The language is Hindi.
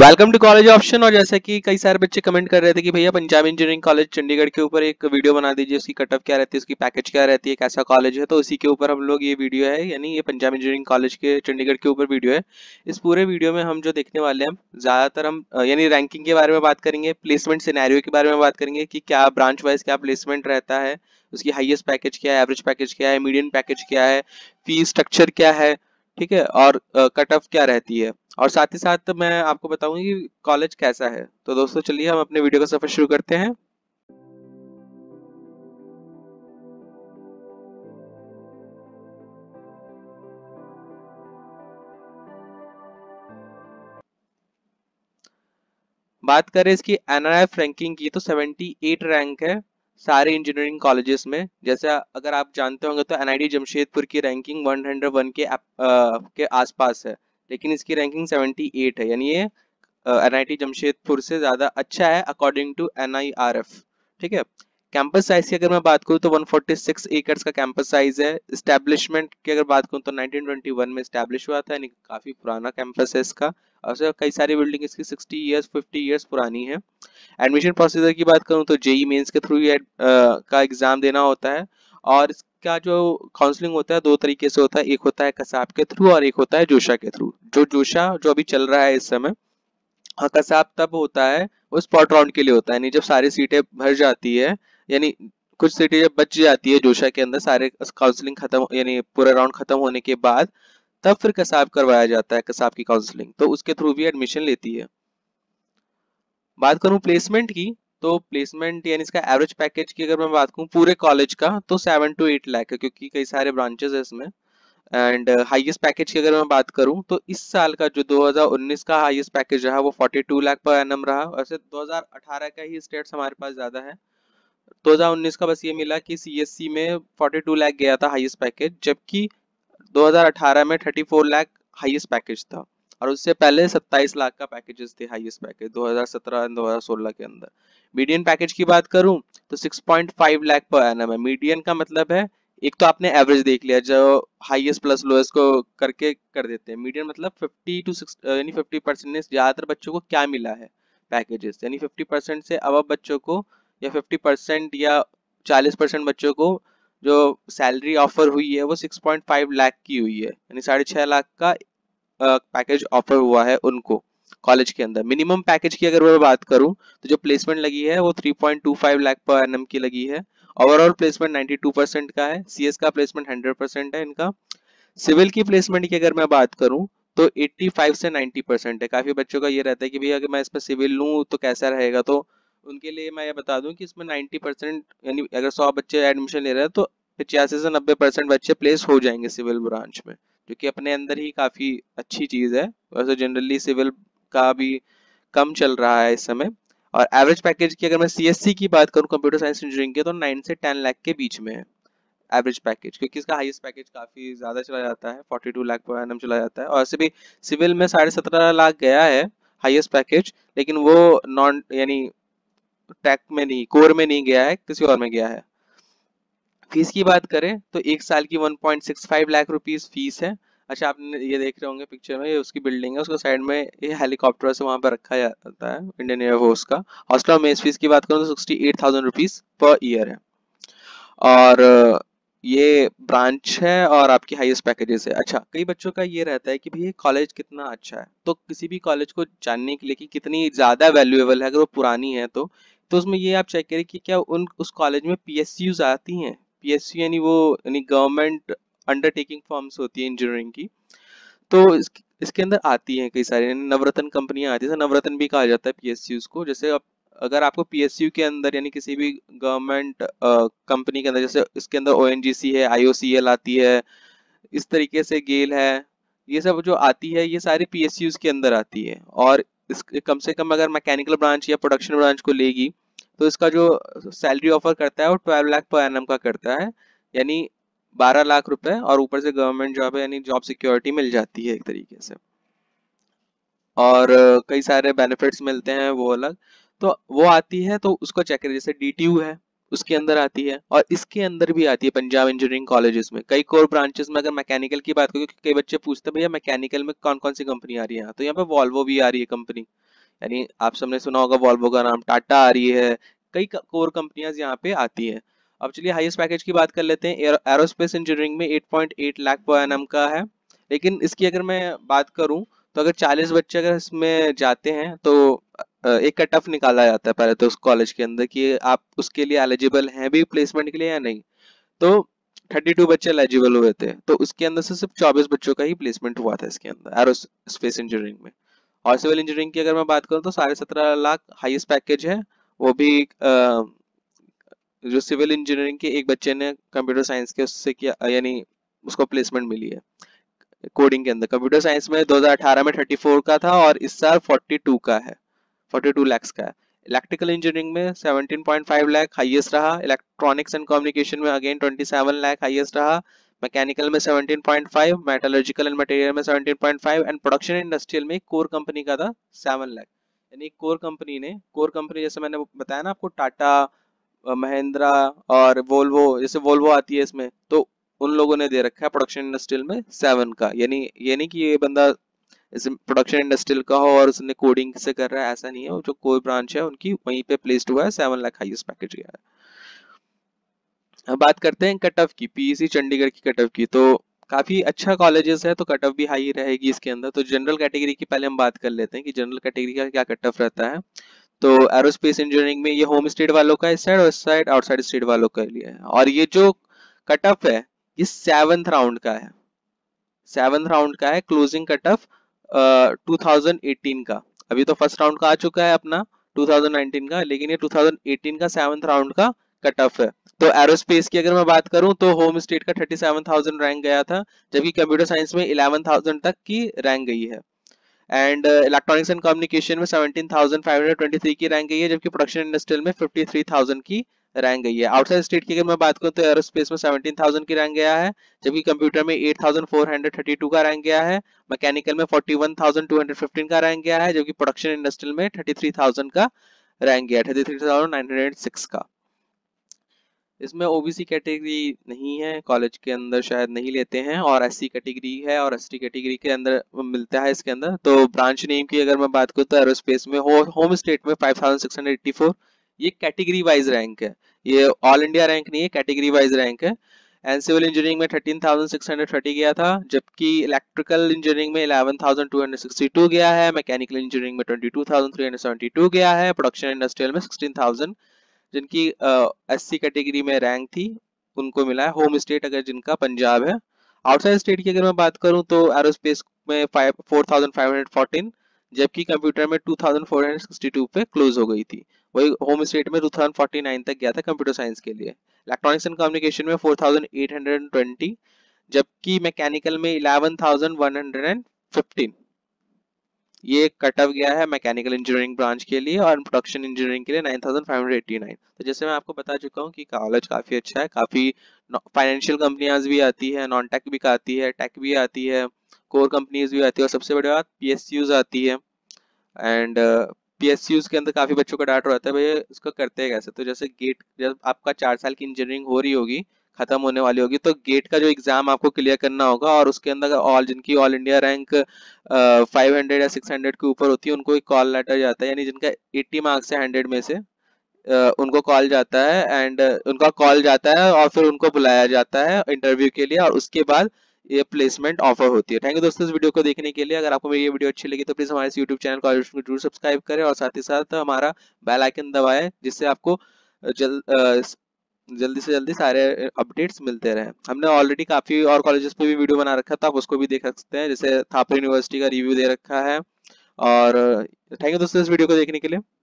Welcome to college option. और जैसे कि कई सारे बच्चे कमेंट कर रहे थे कि भैया पंजाब इंजीनियरिंग कॉलेज चंडीगढ़ के ऊपर एक वीडियो बना दीजिए, उसकी कटअप क्या रहती है, उसकी पैकेज क्या रहती है, कैसा कॉलेज है, तो उसी के ऊपर हम लोग ये वीडियो है, यानी ये पंजाब इंजीनियरिंग कॉलेज के चंडीगढ़ के ऊपर वीडियो है। इस पूरे वीडियो में हम जो देखने वाले हैं ज़्यादातर हम यानी रैंकिंग के बारे में बात करेंगे, प्लेसमेंट सिनेरियो के बारे में बात करेंगे कि क्या ब्रांच वाइज क्या प्लेसमेंट रहता है, उसकी हाईएस्ट पैकेज क्या है, एवरेज पैकेज क्या है, मीडियम पैकेज क्या है, फी स्ट्रक्चर क्या है, ठीक है, और कट ऑफ क्या रहती है, और साथ ही साथ मैं आपको बताऊंगी कि कॉलेज कैसा है। तो दोस्तों चलिए हम अपने वीडियो का सफर शुरू करते हैं। बात करें इसकी एनआईएफ रैंकिंग की तो 78 रैंक है सारे इंजीनियरिंग कॉलेजेस में। जैसे अगर आप जानते होंगे तो एनआईटी जमशेदपुर की रैंकिंग 101 के आसपास है, लेकिन इसकी रैंकिंग 78 है, यानी ये एनआईटी जमशेदपुर से ज़्यादा अच्छा है अकॉर्डिंग टू एनआईआरएफ। ठीक है, कैंपस साइज की अगर मैं बात करूँ तो 146 एकर्स का कैंपस साइज है। इस्टेब्लिशमेंट की अगर बात करूँ तो 1921 में इस्टेब्लिश हुआ था, यानी काफ़ी पुराना कैंपस है इसका, और कई सारी बिल्डिंग इसकी 60 ईयर्स 50 ईयर्स पुरानी है। एडमिशन प्रोसीजर की बात करूँ तो जेई मेंस के थ्रू का एग्ज़ाम देना होता है, और इसका जो काउंसलिंग होता है दो तरीके से होता है, एक होता है कसाब के थ्रू और एक होता है जोशा के थ्रू। जो अभी चल रहा है इस समय, और कसाब तब होता है वो स्पॉट राउंड के लिए होता है, यानी जब सारी सीटें भर जाती है, यानी कुछ सीटें जब बच जाती है जोशा के अंदर, सारे काउंसलिंग खत्म यानी पूरा राउंड खत्म होने के बाद, तब फिर कसाब करवाया जाता है, कसाब की काउंसलिंग, तो उसके थ्रू भी एडमिशन लेती है। बात करूं प्लेसमेंट की तो प्लेसमेंट यानी इसका एवरेज पैकेज की अगर मैं बात करूं पूरे कॉलेज का तो 7 to 8 लाख है, क्योंकि कई सारे ब्रांचेस है इसमें। एंड हाईएस्ट पैकेज की अगर मैं बात करूं तो इस साल का जो 2019 का हाईएस्ट पैकेज रहा वो 42 लाख पर एनम रहा। वैसे 2018 का ही स्टेट्स हमारे पास ज़्यादा है, 2019 का बस ये मिला कि सीएससी में 42 लाख गया था हाईएस्ट पैकेज, जबकि 2018 में 34 लाख हाईएस्ट पैकेज था, और उससे पहले 27 लाख का पैकेजेस थे हाईएस्ट पैकेज 2017 एंड 2016 के अंदर। मीडियन पैकेज की बात करूं तो 6.5 लाख पर एनम है। मीडियन का मतलब है एक तो आपने एवरेज देख लिया जो हाईएस्ट प्लस लोएस्ट को करके कर देते हैं, मीडियन मतलब 50% ज़्यादातर बच्चों को क्या मिला है पैकेजेस, यानी 50% से अब बच्चों को या 50% या 40% बच्चों को जो सैलरी ऑफर हुई है वो 6.5 लाख की हुई है, यानी 6.5 लाख का पैकेज ऑफर हुआ है उनको कॉलेज के अंदर। मिनिमम पैकेज की अगर मैं बात करूं तो जो प्लेसमेंट लगी है वो 3.25 लाख पर एनम की लगी है। ओवरऑल प्लेसमेंट 92% का है, सीएस का प्लेसमेंट 100% है इनका। सिविल की प्लेसमेंट की अगर मैं बात करूं तो 85 से 90% है। काफ़ी बच्चों का ये रहता है कि भैया अगर मैं इसमें सिविल लूँ तो कैसा रहेगा, तो उनके लिए मैं ये बता दूं कि इसमें 90% यानी अगर 100 बच्चे एडमिशन ले रहे हैं तो 85 से 90% बच्चे प्लेस हो जाएंगे सिविल ब्रांच में, जो कि अपने अंदर ही काफ़ी अच्छी चीज़ है। वैसे जनरली सिविल का भी कम चल रहा है इस समय। और एवरेज पैकेज की अगर मैं सीएससी की बात करूं कंप्यूटर साइंस इंजीनियरिंग के, तो 9 से 10 लाख के बीच में है एवरेज पैकेज, क्योंकि इसका हाईएस्ट पैकेज काफ़ी ज़्यादा चला जाता है, 42 लाख पर एनम चला जाता है। और ऐसे भी सिविल में 17.5 लाख गया है हाईएस्ट पैकेज, लेकिन वो नॉन यानी टैक में नहीं, कोर में नहीं गया है, किसी और में गया है। फीस की बात करें तो एक साल की 1.65 लाख रुपीस फीस है। अच्छा आपने ये देख रहे होंगे पिक्चर में, ये उसकी बिल्डिंग है, उसको साइड में ये हेलीकॉप्टर से वहाँ पर रखा जाता है इंडियन एयरफोर्स का। हॉस्टल और मेस फीस की बात करूँ तो 68,000 रुपीज़ पर ईयर है, और ये ब्रांच है और आपकी हाईएस्ट पैकेजेस है। अच्छा कई बच्चों का ये रहता है कि भैया कॉलेज कितना अच्छा है, तो किसी भी कॉलेज को जानने के लिए कि कितनी ज़्यादा वैल्यूएबल है, अगर वो पुरानी है तो उसमें ये आप चेक करें कि क्या उस कॉलेज में PSUs आती हैं। PSU यानी वो यानी गवर्नमेंट अंडरटेकिंग फॉर्म्स होती है इंजीनियरिंग की, तो इसके अंदर आती हैं कई सारी, यानी नवरत्न कंपनियाँ आती है, नवरत्न भी कहा जाता है PSUs को। जैसे अगर आपको PSU के अंदर यानी किसी भी गवर्नमेंट कंपनी के अंदर, जैसे इसके अंदर ONGC है, IOCL आती है, इस तरीके से गेल है, ये सब जो आती है ये सारी PSUs के अंदर आती है। और इस कम से कम अगर मैकेनिकल ब्रांच या प्रोडक्शन ब्रांच को लेगी तो इसका जो सैलरी ऑफर करता है वो 12 लाख पर एनम का करता है, यानी 12 लाख रुपए, और ऊपर से गवर्नमेंट जॉब है यानी जॉब सिक्योरिटी मिल जाती है एक तरीके से, और कई सारे बेनिफिट्स मिलते हैं वो अलग, तो वो आती है, तो उसको चेक करें। जैसे DTU है उसके अंदर आती है, और इसके अंदर भी आती है पंजाब इंजीनियरिंग कॉलेजेस में कई कोर ब्रांचेस में। अगर मैकेनिकल की बात करें, क्योंकि कई बच्चे पूछते हैं भैया मैकेनिकल में कौन कौन सी कंपनी आ रही है, तो यहाँ पे Volvo भी आ रही है कंपनी, यानी आप सबने सुना होगा वॉल्वो का नाम, टाटा आ रही है, कई कोर कंपनियां यहाँ पे आती है। अब चलिए हाईएस्ट पैकेज की बात कर लेते हैं। एरोस्पेस इंजीनियरिंग में 8.8 लाख पर एनम का है, लेकिन इसकी अगर मैं बात करूं तो अगर 40 बच्चे अगर इसमें जाते हैं तो एक कट ऑफ निकाला जाता है पहले तो उस कॉलेज के अंदर कि आप उसके लिए एलिजिबल हैं भी प्लेसमेंट के लिए या नहीं। तो 32 बच्चे एलिजिबल हुए थे, तो उसके अंदर से सिर्फ 24 बच्चों का ही प्लेसमेंट हुआ था इसके अंदर एरोस्पेस इंजीनियरिंग में। और सिविल इंजीनियरिंग की अगर मैं बात करूँ तो 17.5 लाख हाईएस्ट पैकेज है, वो भी जो सिविल इंजीनियरिंग के एक बच्चे ने कंप्यूटर साइंस के उससे किया, यानी उसको प्लेसमेंट मिली है कोडिंग के अंदर। कंप्यूटर साइंस में 2018 में 34 का था और इस साल 42 का है, 42 लाख का है। इलेक्ट्रिकल इंजीनियरिंग में 17.5 लाख हाईएस्ट रहा, इलेक्ट्रॉनिक्स एंड कम्युनिकेशन में अगेन 27 लाख हाईएस्ट रहा, मैकेनिकल में 17.5, मेटलर्जिकल एंड मटेरियल में 17.5 एंड प्रोडक्शन इंडस्ट्रियल में कोर कंपनी का था 7 लाख। यानी कोर कंपनी जैसे मैंने बताया ना आपको, टाटा, महिंद्रा और वोल्वो, जैसे वोल्वो आती है इसमें, तो उन लोगों ने दे रखा है प्रोडक्शन इंडस्ट्रियल में 7 का। यानी ये नहीं कि ये बंदा प्रोडक्शन इंडस्ट्रियल का हो और उसने कोडिंग से कर रहा है, ऐसा नहीं है। जो कोर ब्रांच है उनकी वहीं पे प्लेस्ड हुआ है, 7 लाख हाईएस्ट पैकेज गया है। अब बात करते हैं कट ऑफ की, पीईसी चंडीगढ़ की कट ऑफ की। तो काफी अच्छा कॉलेजेस है तो कट ऑफ भी हाई रहेगी इसके अंदर। तो जनरल कैटेगरी की पहले हम बात कर लेते हैं कि जनरल कैटेगरी का क्या कट ऑफ रहता है। तो एरोस्पेस इंजीनियरिंग में ये होम स्टेट वालों का इस साइड और इस साइड आउटसाइड स्टेट वालों के लिए है, और ये जो कट ऑफ है ये 7th राउंड का है, 7th राउंड का है, क्लोजिंग कट ऑफ 2018 का। अभी तो 1st राउंड का आ चुका है अपना 2019 का, लेकिन ये 2018 का 7th राउंड का कट ऑफ है। तो एरोस्पेस की अगर मैं बात करूं तो होम स्टेट का 37,000 रैंक गया था, जबकि कंप्यूटर साइंस में 11,000 तक की रैंक गई है, एंड इलेक्ट्रॉनिक्स एंड कम्युनिकेशन में 17,523 की रैंक गई है, जबकि प्रोडक्शन इंडस्ट्रियल में 53,000 की रैंक गई है। आउटसाइड स्टेट की अगर मैं बात करूं तो एरोस्पेस में 17,000 की रैंक गया है, जबकि कंप्यूटर में 8,432 का रैंक गया है, मैकेनिकल में 41,215 का रैंक गया है, जबकि प्रोडक्शन इंडस्ट्रियल में 33,000 का रैंक गया है, 33,906 का। इसमें ओबीसी कैटेगरी नहीं है कॉलेज के अंदर, शायद नहीं लेते हैं, और एससी कैटेगरी है और एसटी कैटेगरी के अंदर मिलता है इसके अंदर। तो ब्रांच नेम की अगर मैं बात करूँ तो एरोस्पेस में होम स्टेट में 5,684, ये कैटेगरी वाइज रैंक है, ये ऑल इंडिया रैंक नहीं है, कैटेगरी वाइज रैंक है। एंड सिविल इंजीनियरिंग में 13,630 गया था, जबकि इलेक्ट्रिकल इंजीनियरिंग में 11,262 गया है, मैकेनिकल इंजीनियरिंग में 22,372 गया है, प्रोडक्शन इंडस्ट्रियल में 16,000 जिनकी एससी कैटेगरी में रैंक थी उनको मिला है। होम स्टेट अगर जिनका पंजाब है। आउटसाइड स्टेट की अगर मैं बात करूं तो एरोस्पेस में 4,514, जबकि कंप्यूटर में 2,462 पे क्लोज हो गई थी। वही होम स्टेट में 2,049 तक गया था कंप्यूटर साइंस के लिए। इलेक्ट्रॉनिक्स एंड कम्युनिकेशन में 4,820, जबकि मैकेनिकल में 11,115 ये कट ऑफ गया है मैकेनिकल इंजीनियरिंग ब्रांच के लिए, और प्रोडक्शन इंजीनियरिंग के लिए 9,589। तो जैसे मैं आपको बता चुका हूँ कि कॉलेज काफ़ी अच्छा है, काफ़ी फाइनेंशियल कंपनियाज भी आती है, नॉन टेक भी आती है, टेक भी आती है, कोर कंपनीज भी आती है, और सबसे बड़ी बात PSUs आती है। एंड PSUs के अंदर काफ़ी बच्चों का डाटा रहता है, भैया उसको करते हैं कैसे। तो जैसे गेट, जब आपका 4 साल की इंजीनियरिंग हो रही होगी, खत्म होने वाली होगी, तो गेट का जो एग्जाम आपको क्लियर करना होगा, और उसके अंदर ऑल जिनकी ऑल इंडिया रैंक 500 या 600 के ऊपर होती है उनको एक कॉल लेटर जाता है, यानी जिनका 80 मार्क्स है 100 में से उनको कॉल जाता है, एंड उनका कॉल जाता है और फिर उनको बुलाया जाता है इंटरव्यू के लिए, और उसके बाद ये प्लेसमेंट ऑफर होती है। थैंक यू दोस्तों इस वीडियो को देखने के लिए। अगर आपको मेरी ये वीडियो अच्छी लगी तो प्लीज़ हमारे यूट्यूब चैनल कॉलेज ऑप्शन को जरूर सब्सक्राइब करें, और साथ ही साथ हमारा बेल आइकन दबाएं, जिससे आपको जल्दी से जल्दी सारे अपडेट्स मिलते रहे। हमने ऑलरेडी काफ़ी और कॉलेजेस पे भी वीडियो बना रखा था, आप उसको भी देख सकते हैं, जैसे थापर यूनिवर्सिटी का रिव्यू दे रखा है। और थैंक यू दोस्तों इस वीडियो को देखने के लिए।